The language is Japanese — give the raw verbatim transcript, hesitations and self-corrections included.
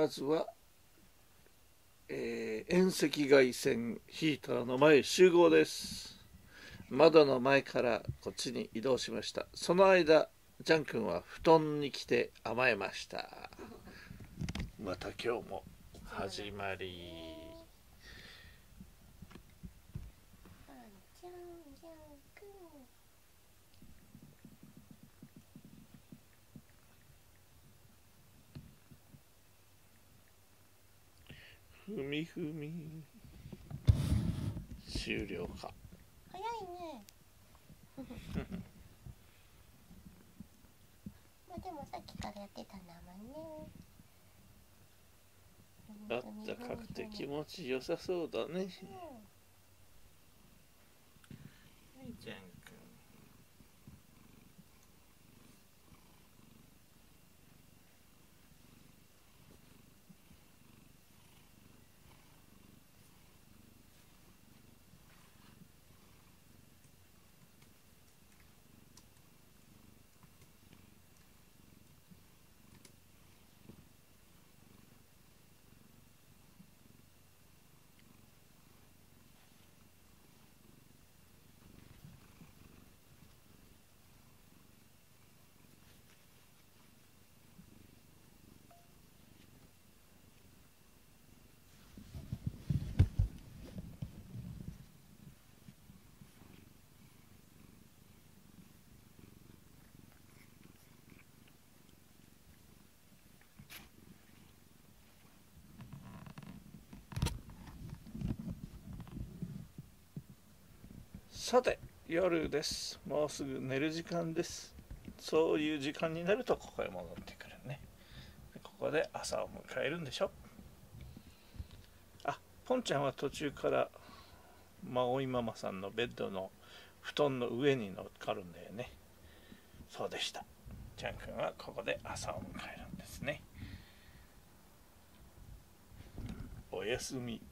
まずは、えー、遠赤外線ヒーターの前集合です。窓の前からこっちに移動しました。その間ジャン君は布団に来て甘えました。また今日も始まり。ふみふみ終了か。早いね。まあでもさっきからやってたんだもんね。あったかくて気持ちよさそうだね。うん、はい、じゃんくん。さて夜です。もうすぐ寝る時間です。そういう時間になるとここへ戻ってくるね。ここで朝を迎えるんでしょ。あ、ポンちゃんは途中からまおいママさんのベッドの布団の上に乗っかるんだよね。そうでした。ちゃんくんはここで朝を迎えるんですね。おやすみ。